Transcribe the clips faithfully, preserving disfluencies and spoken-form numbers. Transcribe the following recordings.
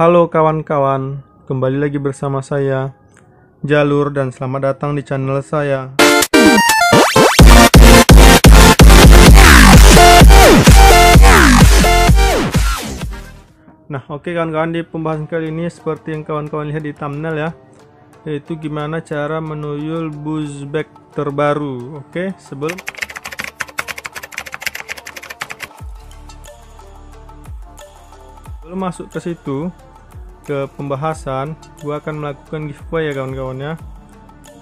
Halo kawan-kawan, kembali lagi bersama saya Jalur dan selamat datang di channel saya. Nah, oke kawan-kawan, di pembahasan kali ini seperti yang kawan-kawan lihat di thumbnail ya, yaitu gimana cara menuyul BuzzBreak terbaru. Oke, sebelum sebelum masuk ke situ ke pembahasan, gua akan melakukan giveaway ya kawan-kawan ya,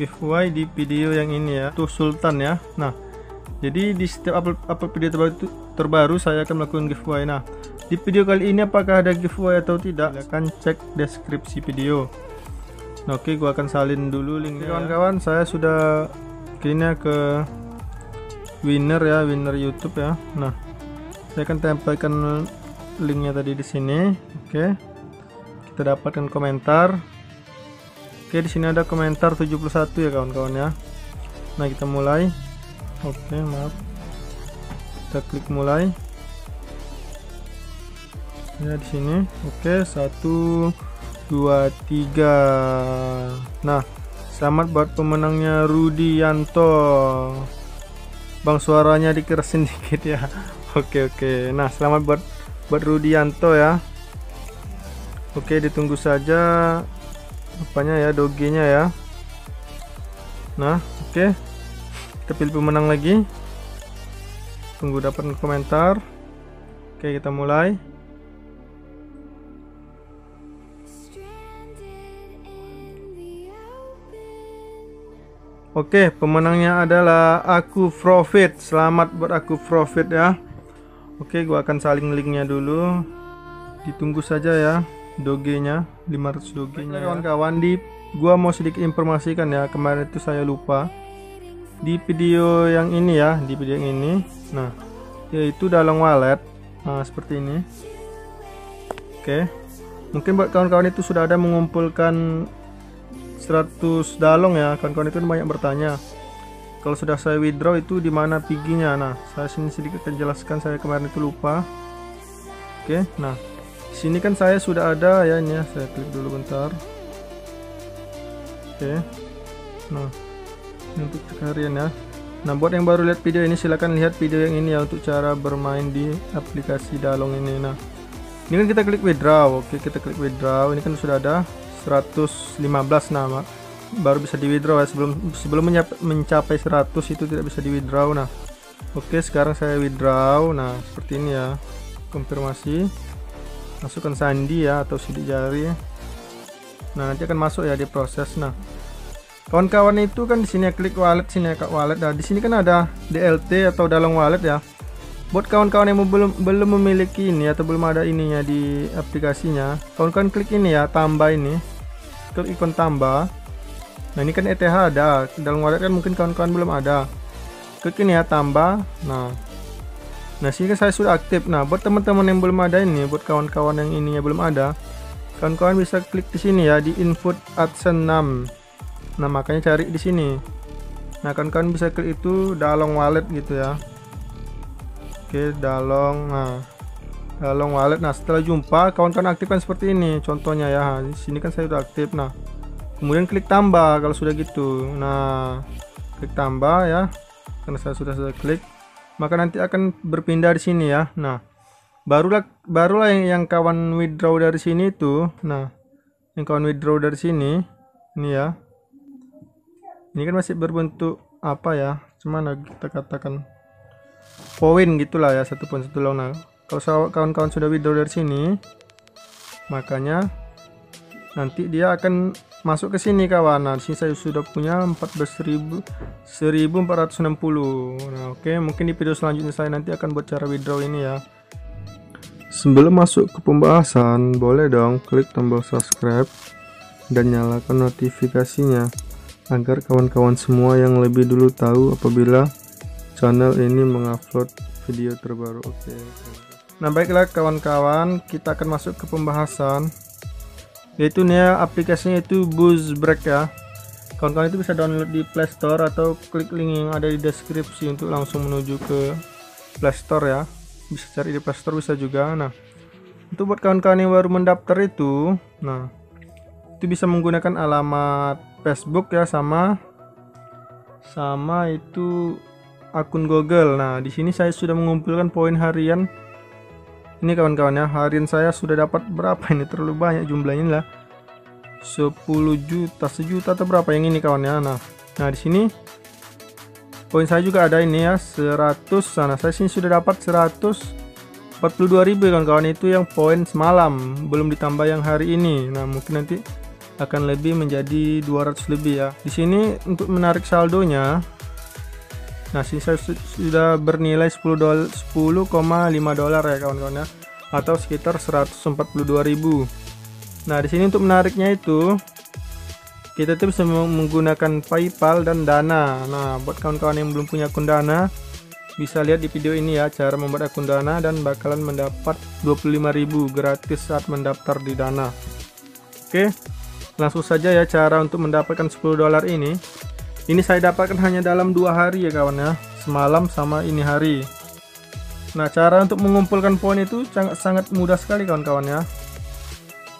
giveaway di video yang ini ya, tuh Sultan ya. Nah, jadi di setiap upload, upload video terbaru, itu, terbaru saya akan melakukan giveaway. Nah, di video kali ini apakah ada giveaway atau tidak, silahkan cek deskripsi video. Nah, oke, gua akan salin dulu linknya kawan-kawan ya. Saya sudah kini ke winner ya, winner YouTube ya. Nah, saya akan tempelkan linknya tadi di sini. Oke, kita dapatkan komentar. Oke, di sini ada komentar tujuh puluh satu ya kawan-kawan ya. Nah, kita mulai. Oke, maaf, kita klik mulai ya di sini. Oke, satu dua tiga. Nah, selamat buat pemenangnya Rudy Yanto. Bang, suaranya dikerasin dikit ya. Oke oke. Nah, selamat buat buat Rudy Yanto ya. Oke, ditunggu saja apanya ya, dogenya ya. Nah, oke, kita pilih pemenang lagi, tunggu dapat komentar. Oke, kita mulai. Oke, pemenangnya adalah Aku Profit. Selamat buat Aku Profit ya. Oke, gua akan salin linknya dulu, ditunggu saja ya dogenya, lima ratus dogenya kawan-kawan. Di gua mau sedikit informasikan ya, kemarin itu saya lupa di video yang ini ya, di video yang ini. Nah, yaitu dalong wallet. Nah, seperti ini. Oke, mungkin buat kawan-kawan itu sudah ada mengumpulkan seratus dalong ya. Kawan-kawan itu banyak bertanya kalau sudah saya withdraw itu di mana piginya. Nah, saya sini sedikit akan jelaskan, saya kemarin itu lupa. Oke, nah sini kan saya sudah ada ya, ini ya, saya klik dulu bentar. Oke, nah untuk harian ya. Nah, buat yang baru lihat video ini silahkan lihat video yang ini ya, untuk cara bermain di aplikasi dalong ini. Nah, ini kan kita klik withdraw. Oke, kita klik withdraw, ini kan sudah ada seratus lima belas nama, baru bisa di withdraw ya. Sebelum sebelum mencapai seratus itu tidak bisa di withdraw. Nah, oke, sekarang saya withdraw. Nah, seperti ini ya, konfirmasi, masukkan sandi ya atau sidik jari. Nah, nanti akan masuk ya, diproses. Nah, kawan-kawan itu kan di sini ya, klik wallet sini ya, Kak, wallet. Nah, di sini kan ada D L T atau dalong wallet ya. Buat kawan-kawan yang belum belum memiliki ini atau belum ada ininya di aplikasinya, kawan-kawan klik ini ya, tambah ini. Klik ikon tambah. Nah, ini kan E T H ada, dalong wallet kan mungkin kawan-kawan belum ada. Klik ini ya, tambah. Nah, Nah sini saya sudah aktif. Nah, buat teman-teman yang belum ada ini, buat kawan-kawan yang ininya belum ada, kawan-kawan bisa klik di sini ya, di input adsense enam. Nah, makanya cari di sini. Nah, kawan-kawan bisa klik itu dalong wallet gitu ya. Oke, dalong. Nah, dalong wallet. Nah, setelah jumpa, kawan-kawan aktifkan seperti ini. Contohnya ya, di sini kan saya sudah aktif. Nah, kemudian klik tambah kalau sudah gitu. Nah, klik tambah ya, karena saya sudah sudah klik. Maka nanti akan berpindah di sini ya. Nah, barulah barulah yang, yang kawan withdraw dari sini itu. Nah, yang kawan withdraw dari sini ini ya, ini kan masih berbentuk apa ya, cuman kita katakan poin gitulah ya, satu poin satu long. Nah, kalau kawan-kawan sudah withdraw dari sini, makanya nanti dia akan masuk ke sini kawan. Nah, di sini saya sudah punya empat belas ribu, seribu empat ratus enam puluh. Nah, oke, mungkin di video selanjutnya saya nanti akan buat cara withdraw ini ya. Sebelum masuk ke pembahasan, boleh dong klik tombol subscribe dan nyalakan notifikasinya agar kawan-kawan semua yang lebih dulu tahu apabila channel ini mengupload video terbaru. Oke. Nah, baiklah kawan-kawan, kita akan masuk ke pembahasan, yaitu nih ya, aplikasinya itu BuzzBreak ya. Kawan-kawan itu bisa download di Play Store atau klik link yang ada di deskripsi untuk langsung menuju ke Play Store ya. Bisa cari di Play Store bisa juga. Nah, Untuk buat kawan-kawan yang baru mendaftar itu, nah itu bisa menggunakan alamat Facebook ya, sama sama itu akun Google. Nah, di sini saya sudah mengumpulkan poin harian. Ini kawan-kawan ya, harian saya sudah dapat berapa ini? Terlalu banyak jumlahnya lah. sepuluh juta, sejuta atau berapa yang ini kawan ya. Nah, nah di sini poin saya juga ada ini ya, seratus. Nah, saya sini sudah dapat seratus empat puluh dua ribu kawan-kawan, itu yang poin semalam, belum ditambah yang hari ini. Nah, mungkin nanti akan lebih menjadi dua ratus lebih ya. Di sini untuk menarik saldonya, nah sini saya sudah bernilai sepuluh koma lima dolar ya kawan-kawan ya, atau sekitar seratus empat puluh dua ribu. Nah di sini untuk menariknya itu kita tuh bisa menggunakan PayPal dan Dana. Nah buat kawan-kawan yang belum punya akun Dana, bisa lihat di video ini ya cara membuat akun Dana, dan bakalan mendapat dua puluh lima ribu gratis saat mendaftar di Dana. Oke, langsung saja ya cara untuk mendapatkan sepuluh dolar ini. Ini saya dapatkan hanya dalam dua hari ya kawan ya, semalam sama ini hari. Nah cara untuk mengumpulkan poin itu sangat sangat mudah sekali kawan-kawan ya.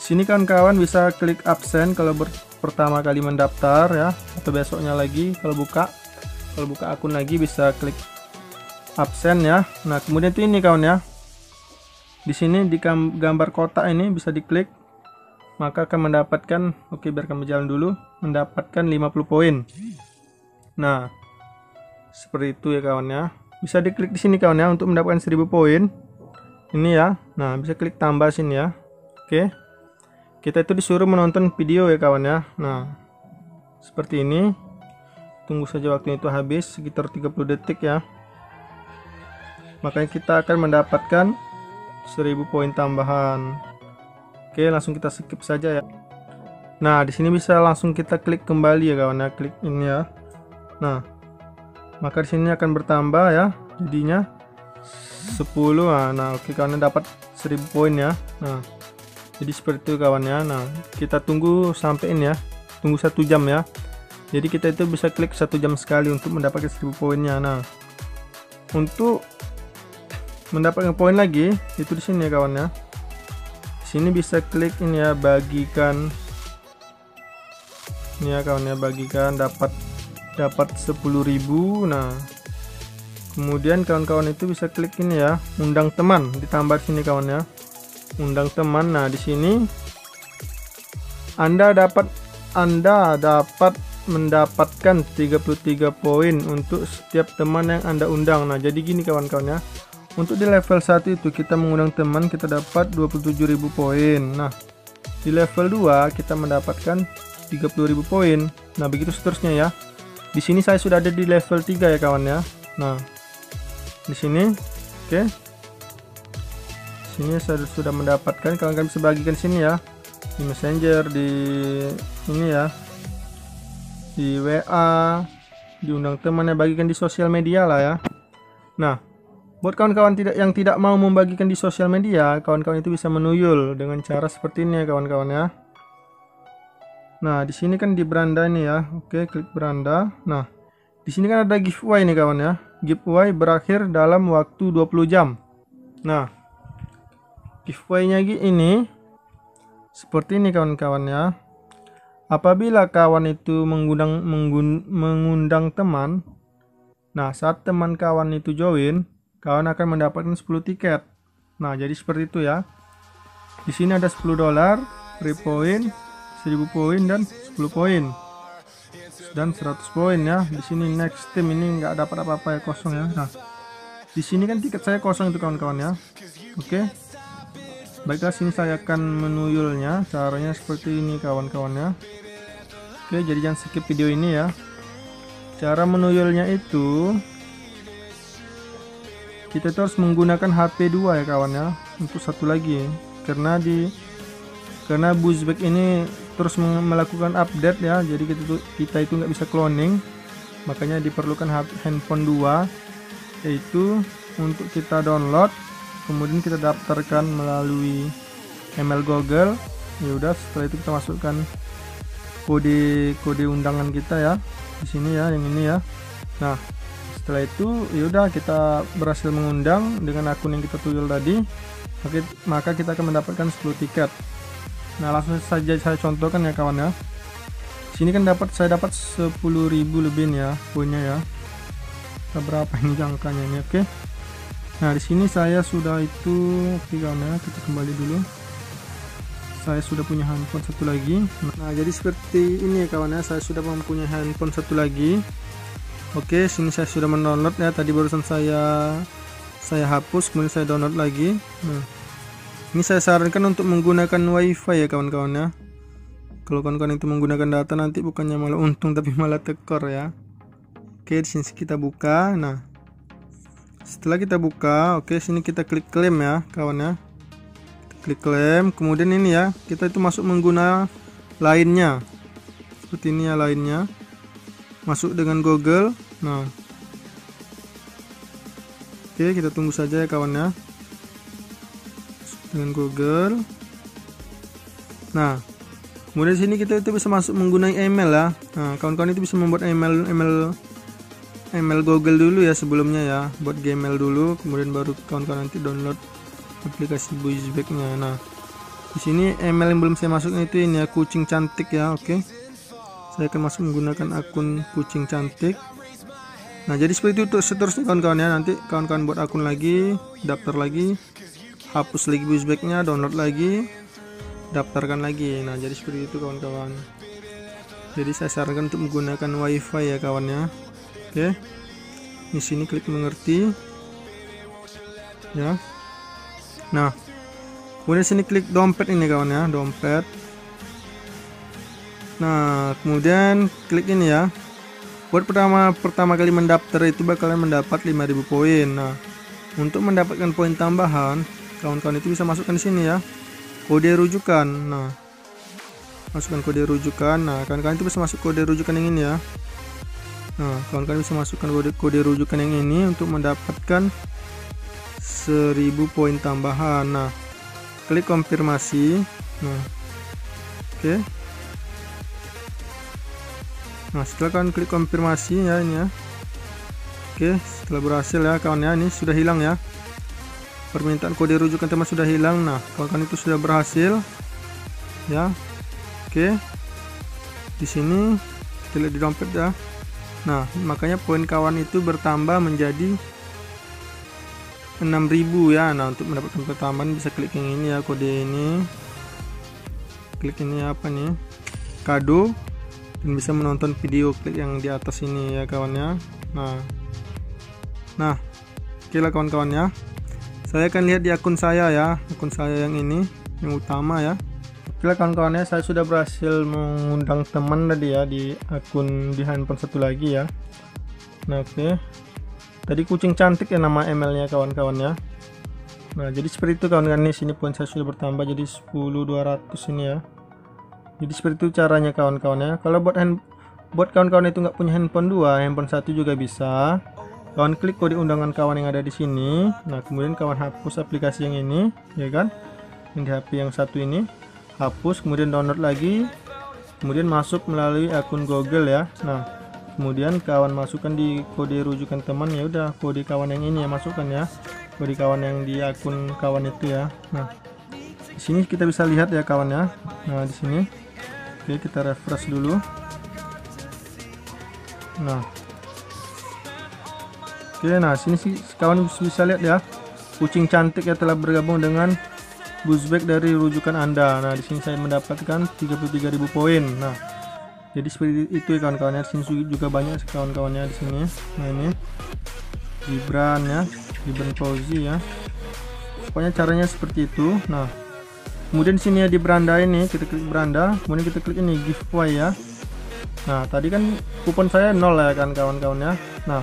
Sini kawan-kawan bisa klik absen kalau pertama kali mendaftar ya, atau besoknya lagi kalau buka kalau buka akun lagi bisa klik absen ya. Nah kemudian itu ini kawan ya, di sini di gambar kotak ini bisa diklik, maka akan mendapatkan, oke biar kami jalan dulu, mendapatkan lima puluh poin. Nah seperti itu ya kawan ya, bisa diklik di sini kawan ya untuk mendapatkan seribu poin ini ya. Nah bisa klik tambah sini ya. Oke, kita itu disuruh menonton video ya kawan ya. Nah seperti ini, tunggu saja waktu itu habis sekitar tiga puluh detik ya, makanya kita akan mendapatkan seribu poin tambahan. Oke, langsung kita skip saja ya. Nah, di sini bisa langsung kita klik kembali ya kawan ya, klik ini ya. Nah, maka di sini akan bertambah ya, jadinya sepuluh. Nah, nah oke kawan dapat seribu poin ya. Nah, jadi seperti itu kawan ya. Nah, kita tunggu sampai ini ya, tunggu satu jam ya. Jadi kita itu bisa klik satu jam sekali untuk mendapatkan seribu poinnya. Nah, untuk mendapatkan poin lagi itu di sini ya kawan ya. Ini bisa klik ini ya, bagikan ini ya kawan ya, bagikan dapat dapat sepuluh ribu. Nah kemudian kawan-kawan itu bisa klik ini ya, undang teman, ditambah sini kawan ya, undang teman. Nah di sini anda dapat anda dapat mendapatkan tiga puluh tiga poin untuk setiap teman yang anda undang. Nah jadi gini kawan-kawan ya, untuk di level satu itu kita mengundang teman, kita dapat dua puluh tujuh ribu poin. Nah, di level dua kita mendapatkan tiga puluh ribu poin. Nah, begitu seterusnya ya. Di sini saya sudah ada di level tiga ya kawan ya. Nah, di sini oke. Okay. Sini saya sudah mendapatkan, kawan-kawan bisa bagikan sini ya. Di Messenger, di ini ya. Di W A, diundang temannya, bagikan di sosial media lah ya. Nah, buat kawan-kawan tidak yang tidak mau membagikan di sosial media, kawan-kawan itu bisa menuyul dengan cara seperti ini ya kawan-kawan ya. Nah, di sini kan di beranda ini ya. Oke, klik beranda. Nah, di sini kan ada giveaway nih kawan ya. Giveaway berakhir dalam waktu dua puluh jam. Nah, giveaway-nya ini seperti ini kawan-kawan ya. Apabila kawan itu mengundang mengundang, mengundang teman, nah saat teman kawan itu join, kawan akan mendapatkan sepuluh tiket. Nah, jadi seperti itu ya. Di sini ada sepuluh dolar, free point, seribu poin, dan sepuluh poin. Dan seratus poin ya. Di sini next team ini nggak dapat apa-apa ya, kosong ya. Nah, di sini kan tiket saya kosong itu kawan-kawan ya. Oke. Baiklah, sini saya akan menuyulnya. Caranya seperti ini kawan-kawan ya. Oke, jadi jangan skip video ini ya. Cara menuyulnya itu kita itu harus menggunakan H P dua ya kawan ya, untuk satu lagi, karena di karena BuzzBreak ini terus melakukan update ya, jadi kita itu kita itu nggak bisa cloning, makanya diperlukan handphone dua, yaitu untuk kita download, kemudian kita daftarkan melalui email Google. Ya udah, setelah itu kita masukkan kode kode undangan kita ya, di sini ya, yang ini ya. Nah, setelah itu yaudah kita berhasil mengundang dengan akun yang kita tuyul tadi. maka kita akan mendapatkan sepuluh tiket. Nah, langsung saja saya contohkan ya kawan ya. Sini kan dapat, saya dapat sepuluh ribu lebih nih ya punya ya. Berapa ini angkanya ini, oke. Nah, di sini saya sudah itu tiganya, kita kembali dulu. Saya sudah punya handphone satu lagi. Nah, jadi seperti ini ya kawan ya, saya sudah mempunyai handphone satu lagi. Oke, sini saya sudah mendownload ya, tadi barusan saya saya hapus kemudian saya download lagi. Nah, ini saya sarankan untuk menggunakan wifi ya kawan-kawan ya. Kalau kawan-kawan itu menggunakan data nanti bukannya malah untung tapi malah tekor ya. Oke, di sini kita buka. Nah, setelah kita buka, oke, sini kita klik klaim ya kawan ya. Kita klik klaim, kemudian ini ya kita itu masuk menggunakan lainnya. Seperti ini ya lainnya. Masuk dengan Google. Nah, oke, kita tunggu saja ya kawan ya. Dengan Google. Nah, kemudian sini kita itu bisa masuk menggunakan email ya. Nah, kawan-kawan itu bisa membuat email email email Google dulu ya sebelumnya ya, buat Gmail dulu, kemudian baru kawan-kawan nanti download aplikasi BuzzBreak-nya. Nah, di sini email yang belum saya masukin itu ini ya, Kucing Cantik ya. Oke, saya akan masuk menggunakan akun Kucing Cantik. Nah, jadi seperti itu seterusnya kawan-kawan ya. Nanti kawan-kawan buat akun lagi, daftar lagi, hapus lagi BuzzBreak-nya, download lagi, daftarkan lagi. Nah, jadi seperti itu kawan-kawan. Jadi saya sarankan untuk menggunakan wifi ya kawannya. Oke, di sini klik mengerti ya. Nah, kemudian sini klik dompet ini kawan ya, dompet. Nah, kemudian klik ini ya. Buat pertama pertama kali mendaftar itu bakalan mendapat lima ribu poin. Nah, untuk mendapatkan poin tambahan kawan-kawan itu bisa masukkan di sini ya kode rujukan. Nah, masukkan kode rujukan. Nah, kawan-kawan itu bisa masuk kode rujukan yang ini ya. Nah, kawan-kawan bisa masukkan kode kode rujukan yang ini untuk mendapatkan seribu poin tambahan. Nah, klik konfirmasi. Nah, oke. Nah, setelah kawan klik konfirmasi ya ini ya. Oke, setelah berhasil ya kawan ya, ini sudah hilang ya. Permintaan kode rujukan teman sudah hilang. Nah, kawan-kawan itu sudah berhasil ya. Oke, di sini kita lihat di dompet ya. Nah, makanya poin kawan itu bertambah menjadi enam ribu ya. Nah, untuk mendapatkan pertambahan bisa klik yang ini ya, kode ini, klik ini apa nih, kado, dan bisa menonton video, klik yang di atas ini ya kawannya. Nah, nah, oke lah kawan-kawan ya. Saya akan lihat di akun saya ya, akun saya yang ini yang utama ya. Oke lah kawan-kawannya, saya sudah berhasil mengundang teman tadi ya di akun di handphone satu lagi ya. Nah, oke, tadi Kucing Cantik ya nama emailnya kawan-kawan ya. Nah, jadi seperti itu kawan-kawan, di sini poin saya sudah bertambah jadi sepuluh ribu dua ratus ini ya. Jadi seperti itu caranya kawan-kawan ya. Kalau buat hand, buat kawan-kawan itu nggak punya handphone dua, handphone satu juga bisa. Kawan klik kode undangan kawan yang ada di sini. Nah, kemudian kawan hapus aplikasi yang ini, ya kan? Yang di H P yang satu ini, hapus, kemudian download lagi, kemudian masuk melalui akun Google ya. Nah, kemudian kawan masukkan di kode rujukan teman ya, udah kode kawan yang ini ya masukkan ya, kode kawan yang di akun kawan itu ya. Nah, di sini kita bisa lihat ya kawan ya. Nah, di sini, oke, kita refresh dulu. Nah. Oke, nah sini sih kawan bisa lihat ya, Kucing Cantik ya telah bergabung dengan BuzzBreak dari rujukan Anda. Nah, di sini saya mendapatkan tiga puluh tiga ribu poin. Nah, jadi seperti itu ya kawan-kawannya. Di sini juga banyak kawan-kawannya di sini. Nah, ini Gibran ya, Gibran Fauzi ya. Pokoknya caranya seperti itu. Nah, kemudian di sini ya di beranda ini kita klik beranda, kemudian kita klik ini giveaway ya. Nah, tadi kan kupon saya nol ya kan kawan-kawannya. Nah,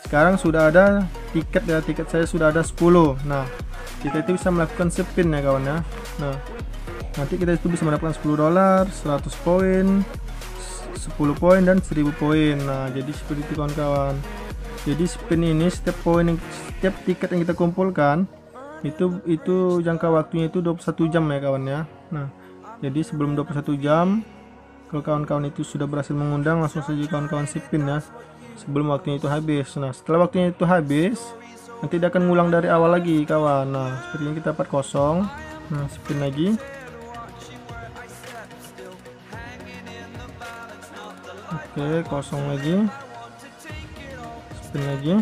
sekarang sudah ada tiket ya, tiket saya sudah ada sepuluh. Nah, kita itu bisa melakukan spin ya kawan ya. Nah, nanti kita itu bisa mendapatkan sepuluh dolar, seratus poin, sepuluh poin, dan seribu poin. Nah, jadi seperti itu kawan-kawan. Jadi spin ini setiap poin yang, setiap tiket yang kita kumpulkan itu itu jangka waktunya itu dua puluh satu jam ya kawan ya. Nah, jadi sebelum dua puluh satu jam kalau kawan-kawan itu sudah berhasil mengundang, langsung saja kawan-kawan spin ya sebelum waktunya itu habis. Nah, setelah waktunya itu habis, Nanti dia akan ngulang dari awal lagi, kawan. Nah, sepertinya kita dapat kosong. Nah, spin lagi. Oke, kosong lagi. Spin lagi.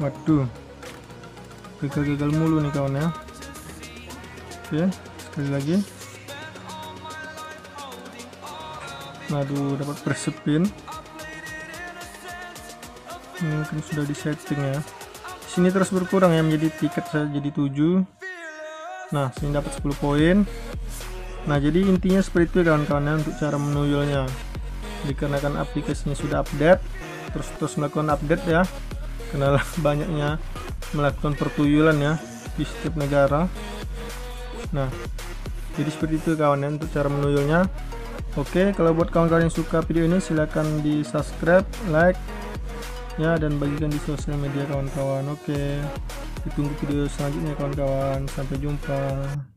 Waduh, gagal-gagal mulu nih kawan ya. Oke, sekali lagi. Aduh, dapat bersepin. Mungkin sudah disetting ya. Sini terus berkurang ya, menjadi tiket saya jadi tujuh. Nah, sini dapat sepuluh poin. Nah, jadi intinya seperti itu ya kawan-kawan ya, untuk cara menuyulnya. Dikarenakan aplikasinya sudah update, terus terus melakukan update ya. Kenalah banyaknya melakukan pertuyulan ya di setiap negara. Nah, jadi seperti itu kawan ya untuk cara menuyulnya. Oke, kalau buat kawan-kawan yang suka video ini silahkan di subscribe, like ya, dan bagikan di sosial media kawan-kawan. Oke, ditunggu video selanjutnya kawan-kawan, sampai jumpa.